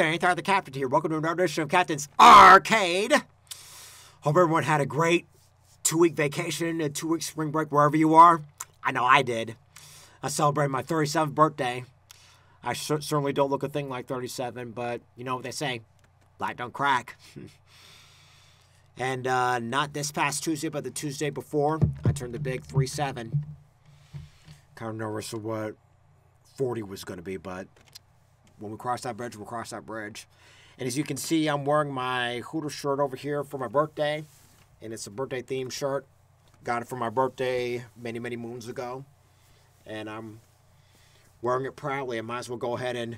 there, Anthony the Captain here. Welcome to another edition of Captain's Arcade. Hope everyone had a great two-week vacation, a two-week spring break, wherever you are. I know I did. I celebrated my 37th birthday. I certainly don't look a thing like 37, but you know what they say. Black don't crack. And not this past Tuesday, but the Tuesday before, I turned the big 37. Kind of nervous of what 40 was going to be, but when we cross that bridge, we'll cross that bridge. And as you can see, I'm wearing my Hooter shirt over here for my birthday, and it's a birthday-themed shirt. Got it for my birthday many, many moons ago, and I'm wearing it proudly. I might as well go ahead and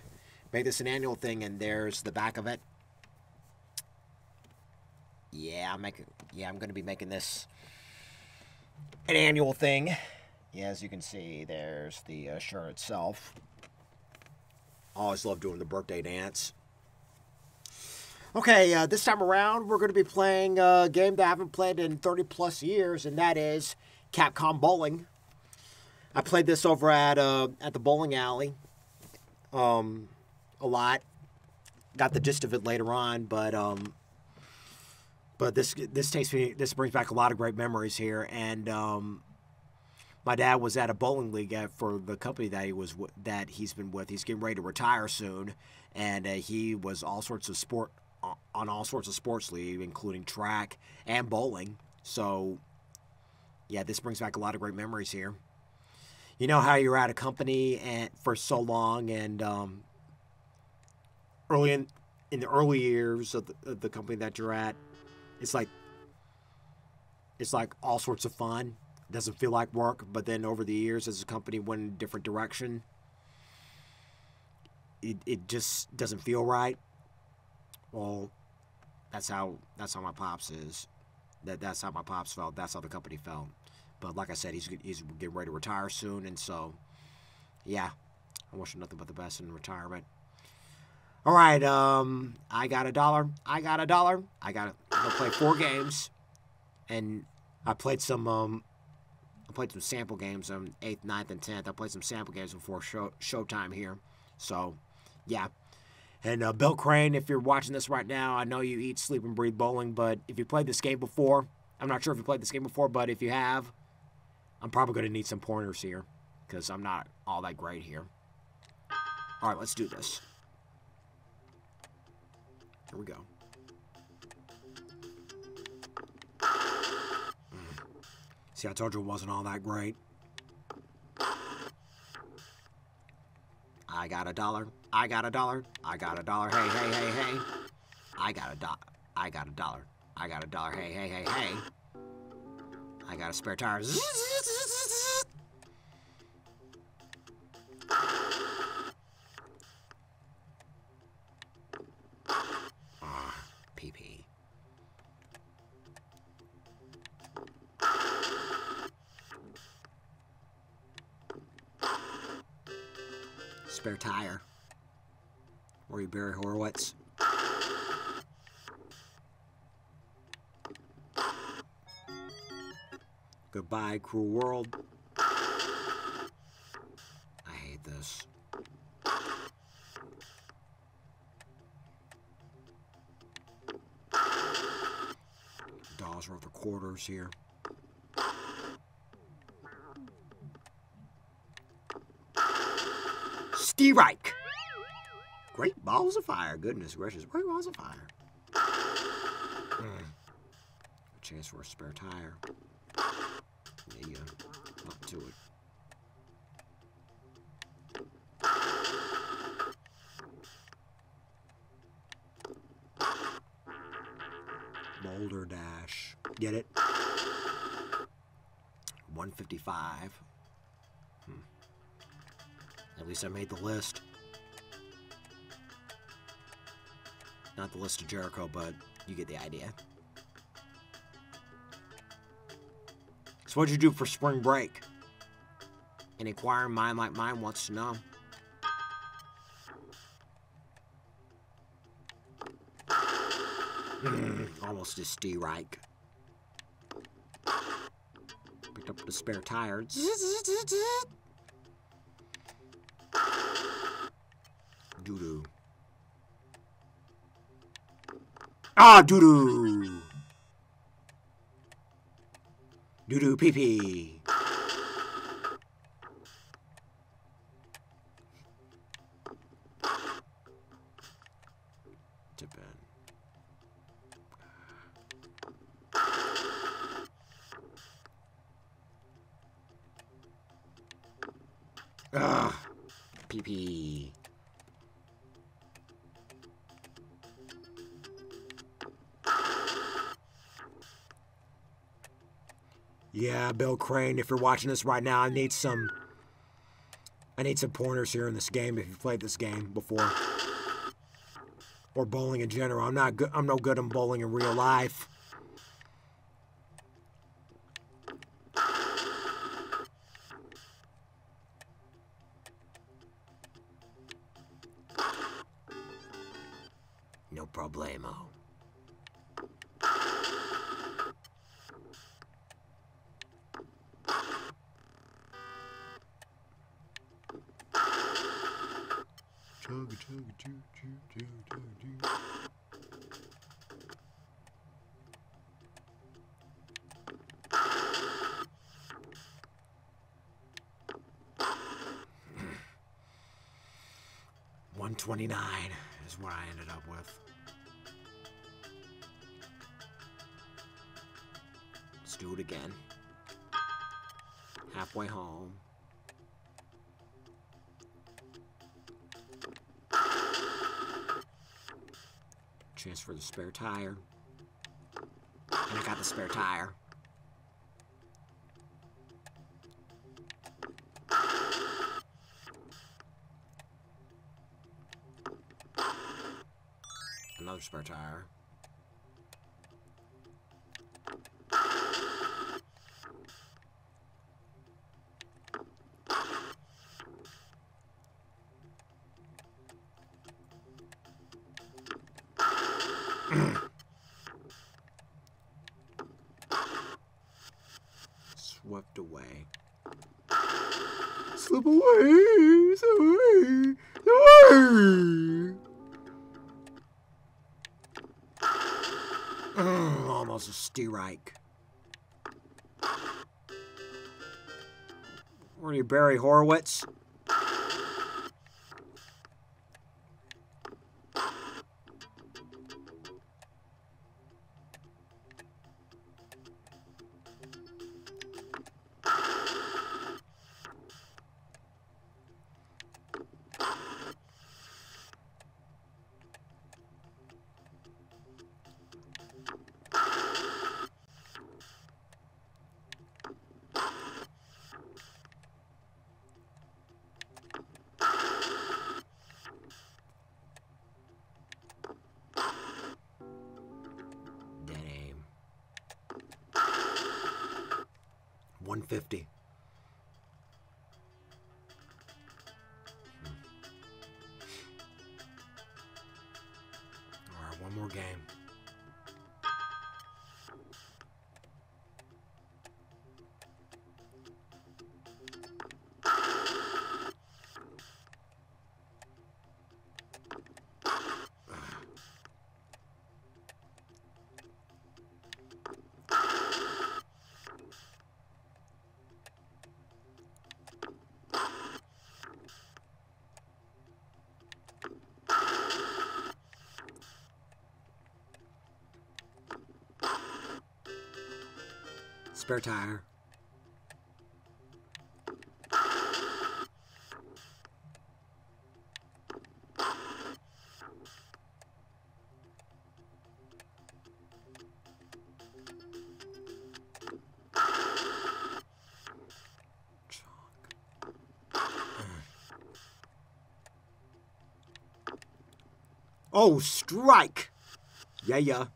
make this an annual thing, and there's the back of it. Yeah, I'm going to be making this an annual thing. Yeah, as you can see, there's the shirt itself. Always love doing the birthday dance. Okay, this time around, we're going to be playing a game that I haven't played in 30-plus years, and that is Capcom Bowling. I played this over at the bowling alley a lot. Got the gist of it later on, but this brings back a lot of great memories here, and my dad was at a bowling league for the company that he's been with. He's getting ready to retire soon, and he was on all sorts of sports league, including track and bowling. So, yeah, this brings back a lot of great memories here. You know how you're at a company for so long, and in the early years of the company that you're at, it's like all sorts of fun. Doesn't feel like work, but then over the years as the company went in a different direction, it just doesn't feel right. Well, that's how my pops is. That's how my pops felt. That's how the company felt. But like I said, he's getting ready to retire soon, and so yeah, I wish him nothing but the best in retirement. All right, I got $1. I got $1. I'm gonna play 4 games, and I played some. I played some sample games on 8th, 9th, and 10th. I played some sample games before showtime here. So, yeah. And Bill Crane, if you're watching this right now, I know you eat, sleep, and breathe bowling, but if you played this game before, I'm not sure if you played this game before, but if you have, I'm probably going to need some pointers here because I'm not all that great here. All right, let's do this. Here we go. See, I told you it wasn't all that great. I got $1. I got $1. I got $1. Hey, hey, hey, hey. I got $1. I got $1. I got $1. Hey, hey, hey, hey. I got a spare tire. Spare tire. Or you Barry Horowitz. Goodbye, cruel world. I hate this. Dollars worth of quarters here. Ski Reich. Great balls of fire. Goodness gracious. Great balls of fire. A chance for a spare tire. Yeah, up to it. Boulder Dash. Get it? 155. At least I made the list. Not the list of Jericho, but you get the idea. So what'd you do for spring break? An inquiring mind like mine wants to know. Almost a Stee Reich. Picked up the spare tire. Doo-doo. Ah, doo-doo. Doo-doo pee-pee. Ugh. Pee-pee. Yeah, Bill Crane, if you're watching this right now, I need some pointers here in this game if you've played this game before. Or bowling in general. I'm no good in bowling in real life. No problemo. $129 is what I ended up with. Let's do it again. Halfway home. Chance for the spare tire. And I got the spare tire. Another spare tire. Swept away. Slip away, slip away, slip away. Almost a strike. Where are you, Barry Horowitz? $150. All right, one more game. Spare tire. Oh, strike. Yeah, yeah.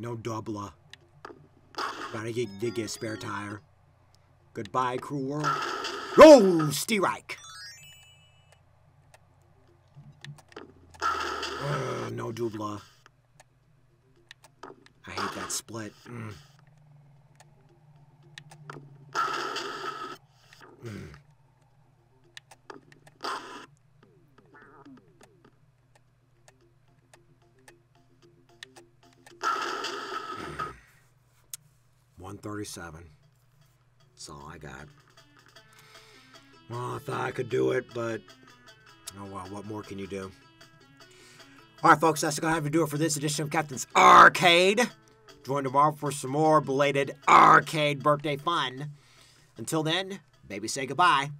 No doubler. Gotta get a spare tire. Goodbye, cruel world. Oh, strike. No doubler. I hate that split. 137. That's all I got. Well, I thought I could do it, but oh well, what more can you do? All right, folks, that's going to have to do it for this edition of Captain's Arcade. Join tomorrow for some more belated arcade birthday fun. Until then, baby, say goodbye.